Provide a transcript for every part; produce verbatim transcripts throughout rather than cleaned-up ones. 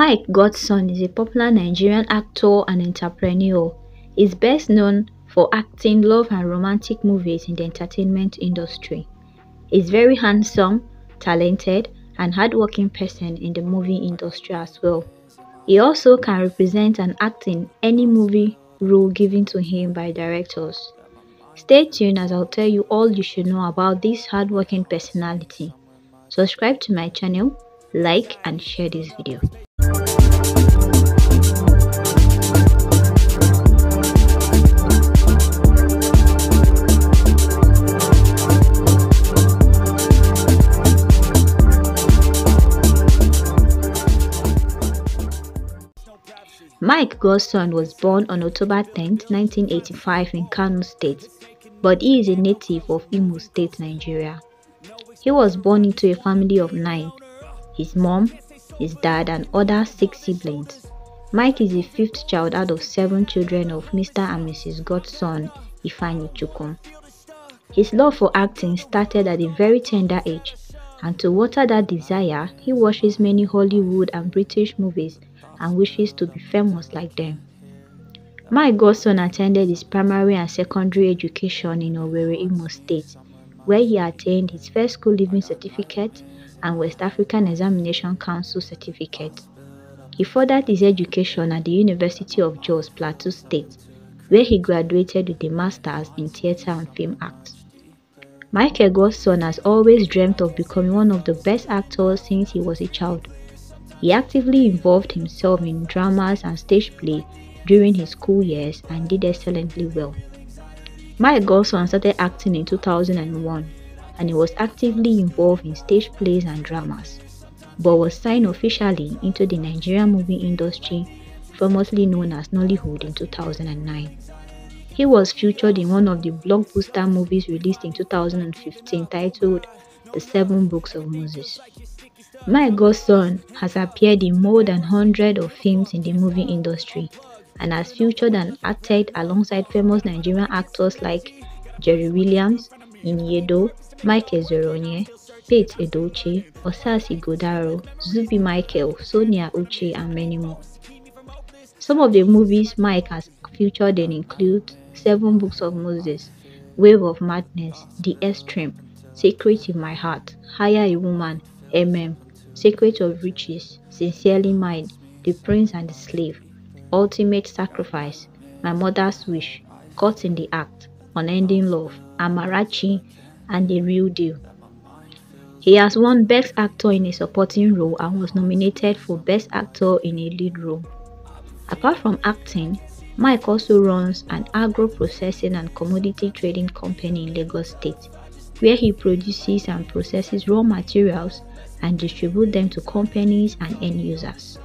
Mike Godson is a popular Nigerian actor and entrepreneur. He's best known for acting love and romantic movies in the entertainment industry. He's very handsome, talented, and hardworking person in the movie industry as well. He also can represent and act in any movie role given to him by directors. Stay tuned as I'll tell you all you should know about this hardworking personality. Subscribe to my channel, like and share this video. Mike Godson was born on October tenth, nineteen eighty-five in Kano State, but he is a native of Imo State, Nigeria. He was born into a family of nine, his mom, his dad and other six siblings. Mike is the fifth child out of seven children of Mister and Missus Godson, Ifani Chukum. His love for acting started at a very tender age, and to water that desire, he watches many Hollywood and British movies and wishes to be famous like them. Mike Godson attended his primary and secondary education in Owerri, Imo State, where he attained his first school leaving certificate and West African Examination Council certificate. He furthered his education at the University of Jos, Plateau State, where he graduated with a Master's in Theatre and Film Arts. Mike Godson has always dreamt of becoming one of the best actors since he was a child. He actively involved himself in dramas and stage play during his school years and did excellently well. Mike Godson started acting in two thousand one and he was actively involved in stage plays and dramas, but was signed officially into the Nigerian movie industry, famously known as Nollywood, in two thousand nine. He was featured in one of the blockbuster movies released in two thousand fifteen titled The Seven Books of Moses. Mike Godson has appeared in more than one hundred of films in the movie industry and has featured and acted alongside famous Nigerian actors like Jerry Williams, Ini Edo, Mike Ezeronye, Pete Edoche, Osasi Godaro, Zubi Michael, Sonia Uche and many more. Some of the movies Mike has featured in include Seven Books of Moses, Wave of Madness, The Extreme, Secret in My Heart, Hire a Woman, M M, Secret of Riches, Sincerely Mine, The Prince and the Slave, Ultimate Sacrifice, My Mother's Wish, Caught in the Act, Unending Love, Amarachi, and The Real Deal. He has won Best Actor in a Supporting Role and was nominated for Best Actor in a Lead Role. Apart from acting, Mike also runs an agro-processing and commodity trading company in Lagos State, where he produces and processes raw materials and distribute them to companies and end users.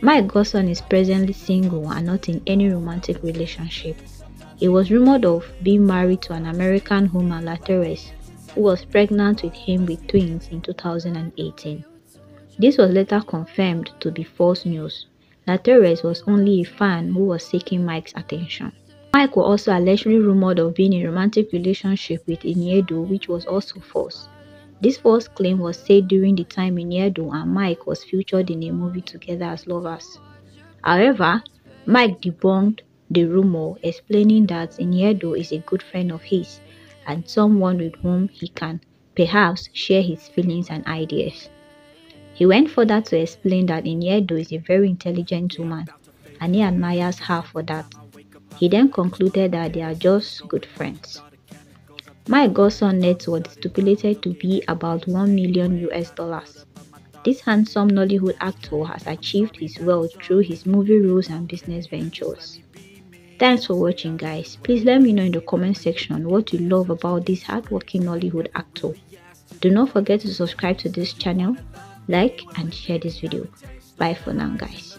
Mike Godson is presently single and not in any romantic relationship. He was rumored of being married to an American woman, LaTeres, who was pregnant with him with twins in two thousand eighteen. This was later confirmed to be false news. LaTeres was only a fan who was seeking Mike's attention. Mike was also allegedly rumored of being in a romantic relationship with Ini Edo, which was also false. This false claim was said during the time Yedo and Mike was featured in a movie together as lovers. However, Mike debunked the rumor, explaining that Yedo is a good friend of his and someone with whom he can perhaps share his feelings and ideas. He went further to explain that Yedo is a very intelligent woman and he admires her for that. He then concluded that they are just good friends. Mike Godson's net worth is stipulated to be about one million U S dollars. This handsome Nollywood actor has achieved his wealth through his movie roles and business ventures. Thanks for watching, guys. Please let me know in the comment section what you love about this hardworking Nollywood actor. Do not forget to subscribe to this channel, like and share this video. Bye for now, guys.